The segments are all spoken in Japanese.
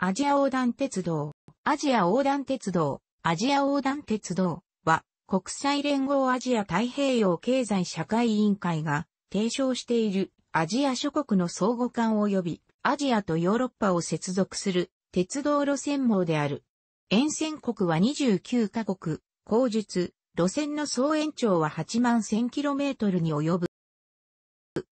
アジア横断鉄道。アジア横断鉄道、アジア横断鉄道は、国際連合アジア太平洋経済社会委員会が提唱しているアジア諸国の相互間及びアジアとヨーロッパを接続する鉄道路線網である。沿線国は29カ国、後述、路線の総延長は8万1000kmに及ぶ。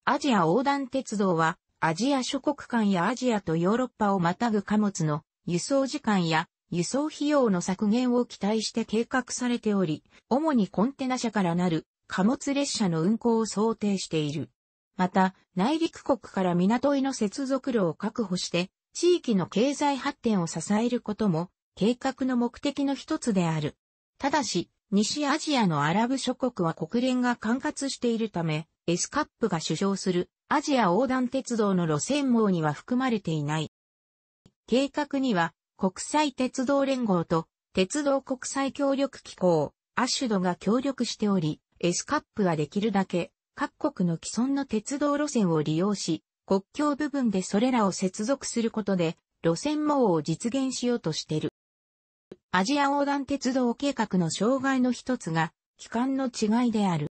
アジア横断鉄道は、アジア諸国間やアジアとヨーロッパをまたぐ貨物の輸送時間や輸送費用の削減を期待して計画されており、主にコンテナ車からなる貨物列車の運行を想定している。また、内陸国から港への接続路を確保して、地域の経済発展を支えることも、計画の目的の一つである。ただし、西アジアのアラブ諸国は国連が管轄しているため、ESCAPが主張するアジア横断鉄道の路線網には含まれていない。計画には、国際鉄道連合と鉄道国際協力機構、OSShDが協力しており、ESCAPはできるだけ各国の既存の鉄道路線を利用し、国境部分でそれらを接続することで路線網を実現しようとしている。アジア横断鉄道計画の障害の一つが、期間の違いである。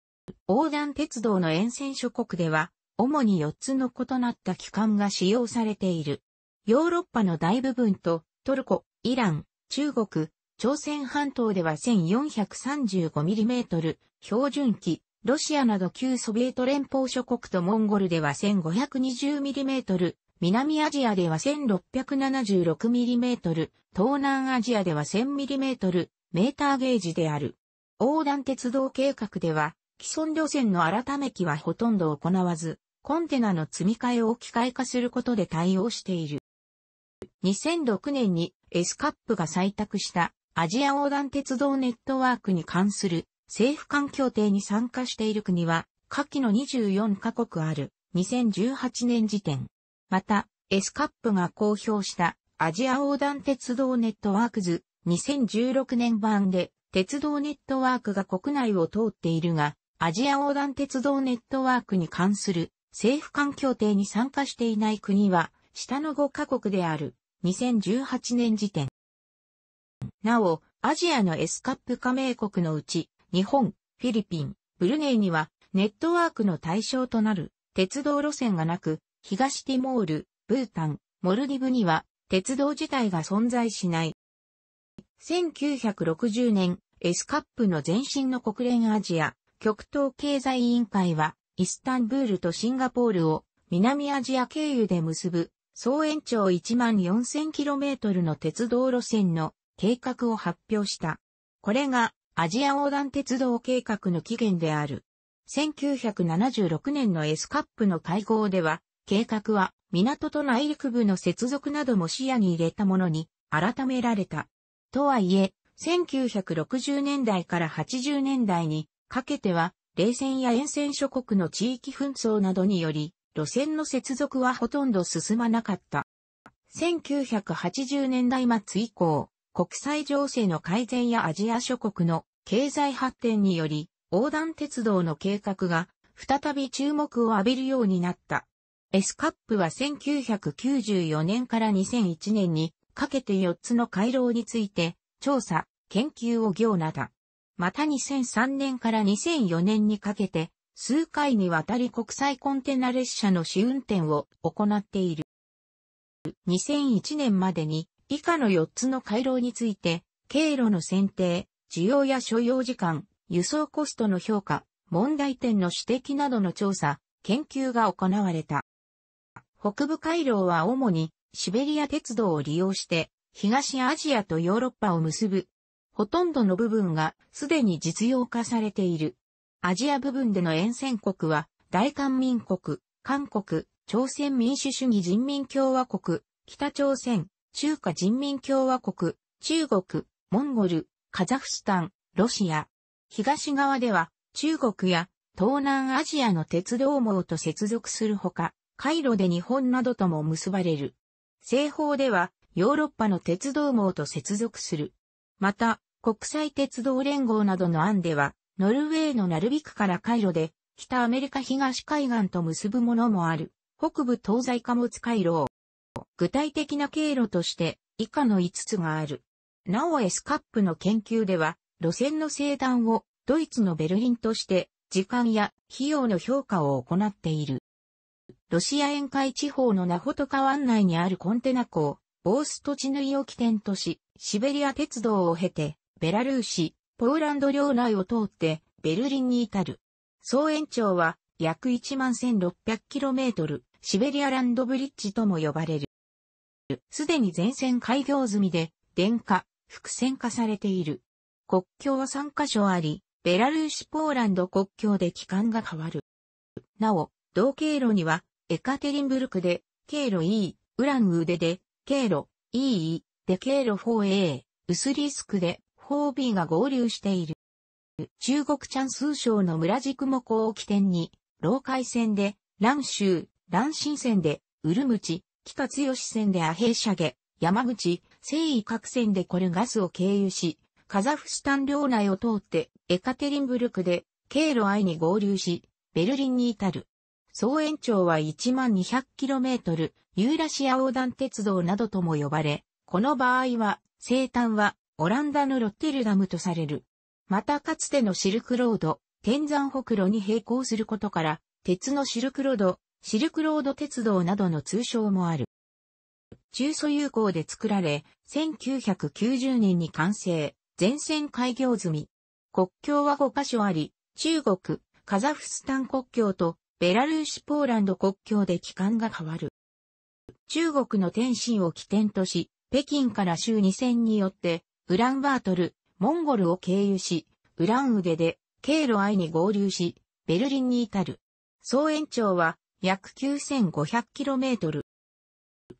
横断鉄道の沿線諸国では、主に4つの異なった期間が使用されている。ヨーロッパの大部分と、トルコ、イラン、中国、朝鮮半島では 1435mm 標準期、ロシアなど旧ソビエト連邦諸国とモンゴルでは 1520mm、南アジアでは 1676mm、東南アジアでは 1000mm、メーターゲージである。横断鉄道計画では、既存路線の改め期はほとんど行わず、コンテナの積み替えを機械化することで対応している。2006年にESCAPが採択したアジア横断鉄道ネットワークに関する政府間協定に参加している国は下記の24カ国ある2018年時点。またESCAPが公表したアジア横断鉄道ネットワーク図2016年版で鉄道ネットワークが国内を通っているがアジア横断鉄道ネットワークに関する政府間協定に参加していない国は下の5カ国である。2018年時点。なお、アジアのESCAP加盟国のうち、日本、フィリピン、ブルネイには、ネットワークの対象となる、鉄道路線がなく、東ティモール、ブータン、モルディブには、鉄道自体が存在しない。1960年、ESCAPの前身の国連アジア、極東経済委員会は、イスタンブールとシンガポールを、南アジア経由で結ぶ、総延長1万4000kmの鉄道路線の計画を発表した。これがアジア横断鉄道計画の起源である。1976年のESCAPの会合では、計画は港と内陸部の接続なども視野に入れたものに改められた。とはいえ、1960年代から80年代にかけては、冷戦や沿線諸国の地域紛争などにより、路線の接続はほとんど進まなかった。1980年代末以降、国際情勢の改善やアジア諸国の経済発展により、横断鉄道の計画が再び注目を浴びるようになった。ESCAPは1994年から2001年にかけて4つの回廊について調査、研究を行った。また2003年から2004年にかけて、数回にわたり国際コンテナ列車の試運転を行っている。2001年までに以下の4つの回廊について、経路の選定、需要や所要時間、輸送コストの評価、問題点の指摘などの調査、研究が行われた。北部回廊は主にシベリア鉄道を利用して、東アジアとヨーロッパを結ぶ。ほとんどの部分がすでに実用化されている。アジア部分での沿線国は、大韓民国、韓国、朝鮮民主主義人民共和国、北朝鮮、中華人民共和国、中国、モンゴル、カザフスタン、ロシア。東側では、中国や東南アジアの鉄道網と接続するほか、回路で日本などとも結ばれる。西方では、ヨーロッパの鉄道網と接続する。また、国際鉄道連合などの案では、ノルウェーのナルビクから回路で、北アメリカ東海岸と結ぶものもある、北部東西貨物回廊。具体的な経路として以下の5つがある。なおESCAPの研究では、路線の西端をドイツのベルリンとして時間や費用の評価を行っている。ロシア沿海地方のナホトカ湾内にあるコンテナ港、オーストチヌイを起点とし、シベリア鉄道を経て、ベラルーシ、ポーランド領内を通って、ベルリンに至る。総延長は、約 11,600km、シベリアランドブリッジとも呼ばれる。すでに全線開業済みで、電化、複線化されている。国境は3カ所あり、ベラルーシ・ポーランド国境で期間が変わる。なお、同経路には、エカテリンブルクで、経路 E、ウランウーデで、経路 EE で経路 4A、ウスリスクで 4B が合流している。中国チャンス省の村軸も港を起点に、老海線で、蘭州、蘭新線で、ウルムチ、北強線でアヘーシャゲ、山口、西伊各線でコルガスを経由し、カザフスタン領内を通って、エカテリンブルクで、経路 I に合流し、ベルリンに至る。総延長は 12,000km、ユーラシア横断鉄道などとも呼ばれ、この場合は、西端はオランダのロッテルダムとされる。またかつてのシルクロード、天山北路に並行することから、鉄のシルクロード、シルクロード鉄道などの通称もある。中蘇友好で作られ、1990年に完成、全線開業済み。国境は5カ所あり、中国、カザフスタン国境と、ベラルーシ・ポーランド国境で期間が変わる。中国の天津を起点とし、北京から州2線によって、ウランバートル、モンゴルを経由し、ウランウデで、経路 I に合流し、ベルリンに至る。総延長は、約 9,500km。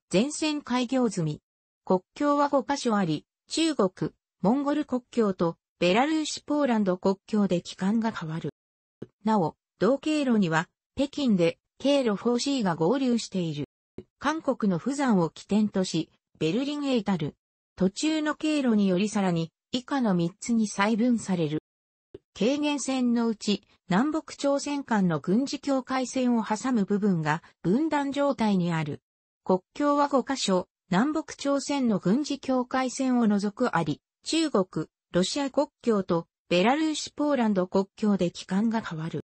全線開業済み。国境は5カ所あり、中国、モンゴル国境と、ベラルーシ・ポーランド国境で期間が変わる。なお、同経路には、北京で経路 4C が合流している。韓国の釜山を起点とし、ベルリンへ至る。途中の経路によりさらに以下の3つに細分される。軽減線のうち南北朝鮮間の軍事境界線を挟む部分が分断状態にある。国境は5カ所、南北朝鮮の軍事境界線を除くあり、中国、ロシア国境とベラルーシ・ポーランド国境で期間が変わる。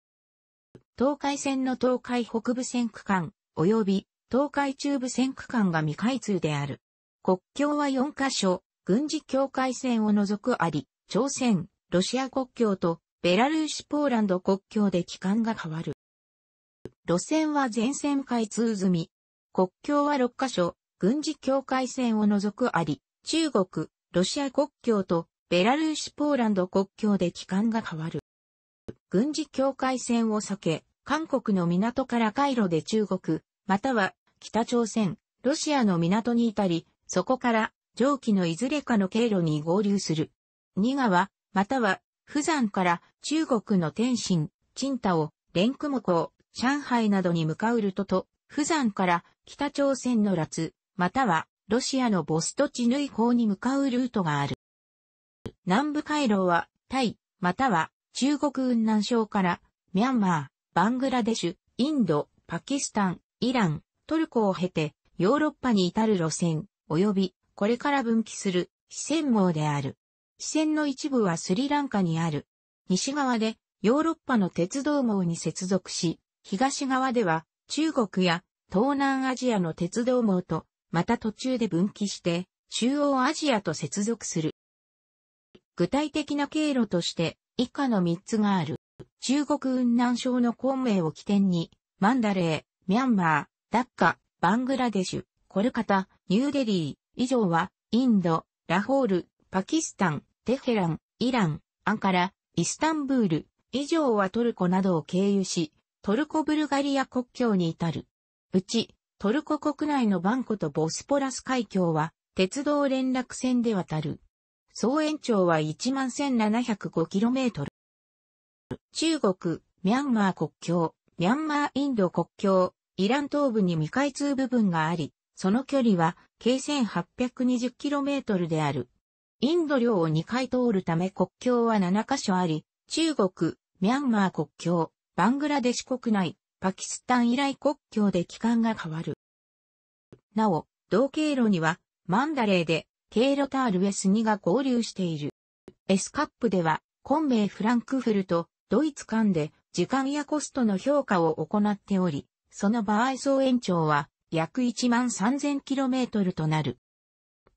東海線の東海北部線区間、及び東海中部線区間が未開通である。国境は4カ所、軍事境界線を除くあり、朝鮮、ロシア国境とベラルーシ・ポーランド国境で期間が変わる。路線は全線開通済み。国境は6カ所、軍事境界線を除くあり、中国、ロシア国境とベラルーシ・ポーランド国境で期間が変わる。軍事境界線を避け、韓国の港から海路で中国、または北朝鮮、ロシアの港に至り、そこから上記のいずれかの経路に合流する。仁川、または釜山から中国の天津、青島、蓮雲港、上海などに向かうルートと、釜山から北朝鮮の羅津、またはロシアのボストチヌイ港に向かうルートがある。南部回廊はタイ、または中国雲南省から、ミャンマー、バングラデシュ、インド、パキスタン、イラン、トルコを経て、ヨーロッパに至る路線、及び、これから分岐する、支線網である。支線の一部はスリランカにある。西側で、ヨーロッパの鉄道網に接続し、東側では、中国や、東南アジアの鉄道網と、また途中で分岐して、中央アジアと接続する。具体的な経路として、以下の3つがある。中国雲南省の昆明を起点に、マンダレー、ミャンマー、ダッカ、バングラデシュ、コルカタ、ニューデリー、以上は、インド、ラホール、パキスタン、テヘラン、イラン、アンカラ、イスタンブール、以上はトルコなどを経由し、トルコ・ブルガリア国境に至る。うち、トルコ国内のバンコとボスポラス海峡は、鉄道連絡船で渡る。総延長は 11,705km。中国、ミャンマー国境、ミャンマーインド国境、イラン東部に未開通部分があり、その距離は計 1,820km である。インド領を2回通るため国境は7カ所あり、中国、ミャンマー国境、バングラデシュ国内、パキスタン以来国境で期間が変わる。なお、同経路にはマンダレーで経路タールウェス2が合流している。ESCAPでは、昆明フランクフルト、ドイツ間で時間やコストの評価を行っており、その場合総延長は約 13,000km となる。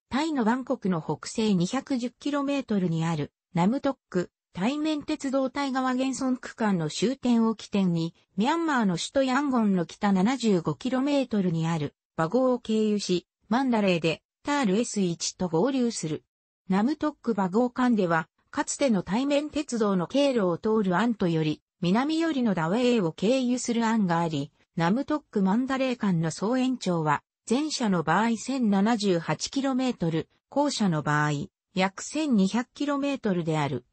タイのバンコクの北西 210km にあるナムトック、対面鉄道タイ側現存区間の終点を起点に、ミャンマーの首都ヤンゴンの北 75km にあるバゴーを経由し、マンダレーでタール S1 と合流する。ナムトックバゴー間では、かつての対面鉄道の経路を通るアントより、南よりのダウェイを経由する案があり、ナムトックマンダレー間の総延長は、前者の場合 1078km、後者の場合、約 1200km である。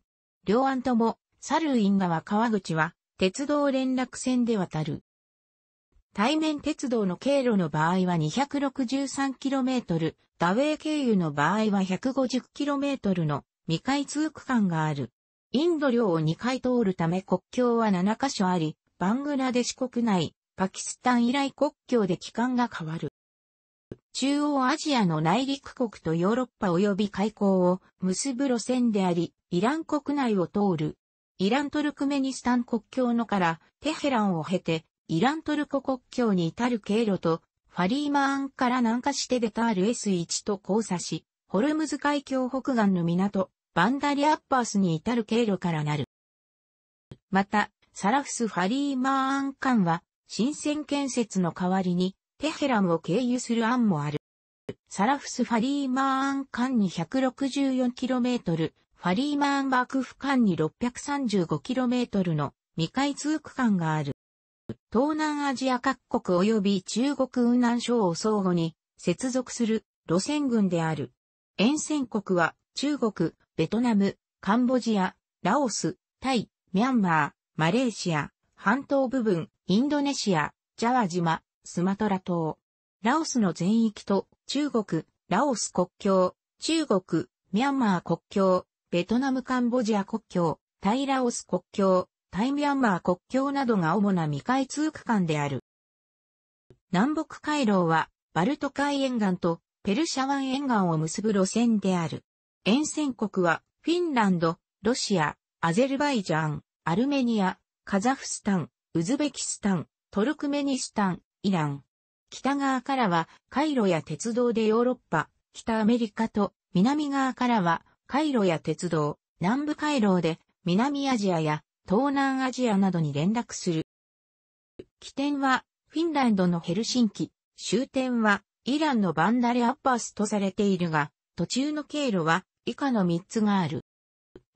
両案とも、サルウィン川川口は、鉄道連絡船で渡る。対面鉄道の経路の場合は 263km、ダウェイ経由の場合は 150km の未開通区間がある。インド領を2回通るため国境は7カ所あり、バングラデシュ国内、パキスタン以来国境で期間が変わる。中央アジアの内陸国とヨーロッパ及び海溝を結ぶ路線であり、イラン国内を通る。イラントルクメニスタン国境のからテヘランを経て、イラントルコ国境に至る経路と、ファリーマーンから南下してでタール S1 と交差し、ホルムズ海峡北岸の港、バンダリアッバースに至る経路からなる。また、サラフスファリーマーン間は、新線建設の代わりに、テヘランを経由する案もある。サラフスファリーマーン間に 164km、ファリーマーンバクフ間に 635km の未開通区間がある。東南アジア各国及び中国雲南省を相互に接続する路線群である。沿線国は中国、ベトナム、カンボジア、ラオス、タイ、ミャンマー、マレーシア、半島部分、インドネシア、ジャワ島、スマトラ島、ラオスの全域と中国、ラオス国境、中国、ミャンマー国境、ベトナムカンボジア国境、タイラオス国境、タイミャンマー国境などが主な未開通区間である。南北回廊はバルト海沿岸とペルシャ湾沿岸を結ぶ路線である。沿線国はフィンランド、ロシア、アゼルバイジャン、アルメニア、カザフスタン、ウズベキスタン、トルクメニスタン、イラン。北側からは海路や鉄道でヨーロッパ、北アメリカと南側からは海路や鉄道、南部回廊で南アジアや東南アジアなどに連絡する。起点はフィンランドのヘルシンキ、終点はイランのバンダレアッバースとされているが、途中の経路は以下の3つがある。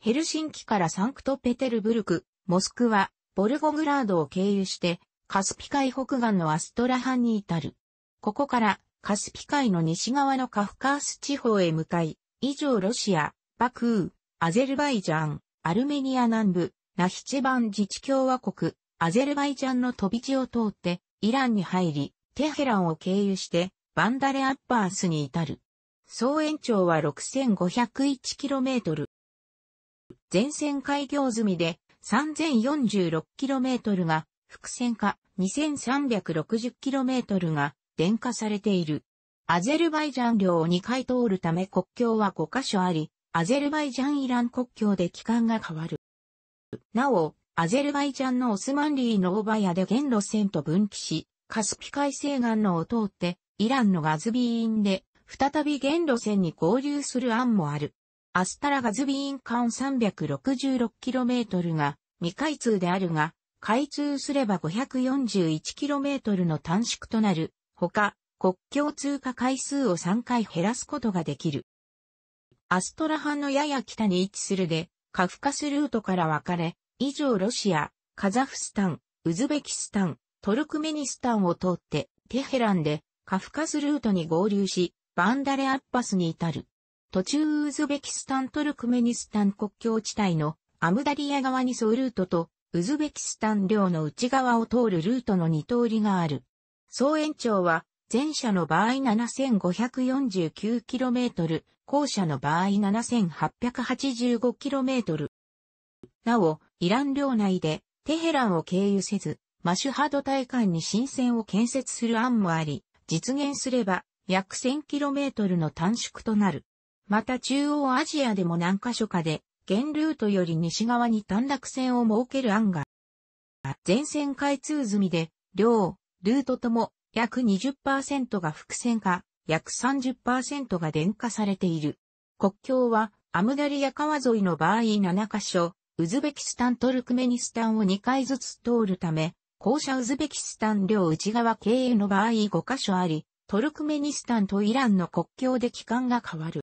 ヘルシンキからサンクトペテルブルク、モスクワ、ボルゴグラードを経由して、カスピ海北岸のアストラハンに至る。ここからカスピ海の西側のカフカース地方へ向かい、以上ロシア、バクー、アゼルバイジャン、アルメニア南部、ナヒチェバン自治共和国、アゼルバイジャンの飛び地を通って、イランに入り、テヘランを経由して、バンダレアッバースに至る。総延長は 6501km。全線開業済みで、3046km が、複線化 2360km が電化されている。アゼルバイジャン領を2回通るため国境は5カ所あり、アゼルバイジャン・イラン国境で期間が変わる。なお、アゼルバイジャンのオスマンリー・ノーバヤで現路線と分岐し、カスピ海西岸のを通って、イランのガズビーンで、再び現路線に合流する案もある。アスタラ・ガズビーン間 366km が未開通であるが、開通すれば 541km の短縮となる。ほか、国境通過回数を3回減らすことができる。アストラハンのやや北に位置するで、カフカスルートから分かれ、以上ロシア、カザフスタン、ウズベキスタン、トルクメニスタンを通って、テヘランでカフカスルートに合流し、バンダレアッバスに至る。途中ウズベキスタン・トルクメニスタン国境地帯のアムダリヤ側に沿うルートと、ウズベキスタン領の内側を通るルートの2通りがある。総延長は、前者の場合 7549km、後者の場合 7885km。なお、イラン領内でテヘランを経由せず、マシュハド対岸に新線を建設する案もあり、実現すれば約 1000km の短縮となる。また中央アジアでも何カ所かで、現ルートより西側に短絡線を設ける案が、全線開通済みで、両ルートとも約 20% が複線化、約 30% が電化されている。国境はアムダリヤ川沿いの場合7カ所、ウズベキスタントルクメニスタンを2回ずつ通るため、後者ウズベキスタン両内側経由の場合5カ所あり、トルクメニスタンとイランの国境で期間が変わる。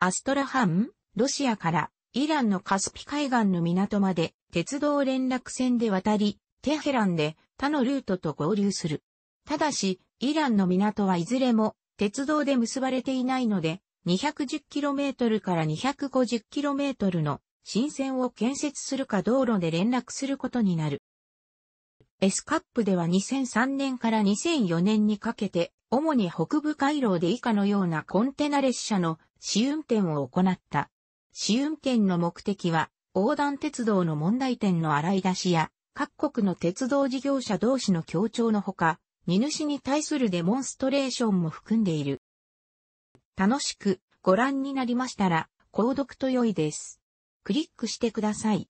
アストラハン、ロシアからイランのカスピ海岸の港まで鉄道連絡船で渡り、テヘランで他のルートと合流する。ただし、イランの港はいずれも鉄道で結ばれていないので、210km から 250km の新線を建設するか道路で連絡することになる。ESCAPでは2003年から2004年にかけて、主に北部回廊で以下のようなコンテナ列車の試運転を行った。試運転の目的は、横断鉄道の問題点の洗い出しや、各国の鉄道事業者同士の協調のほか、荷主に対するデモンストレーションも含んでいる。楽しくご覧になりましたら、購読と良いです。クリックしてください。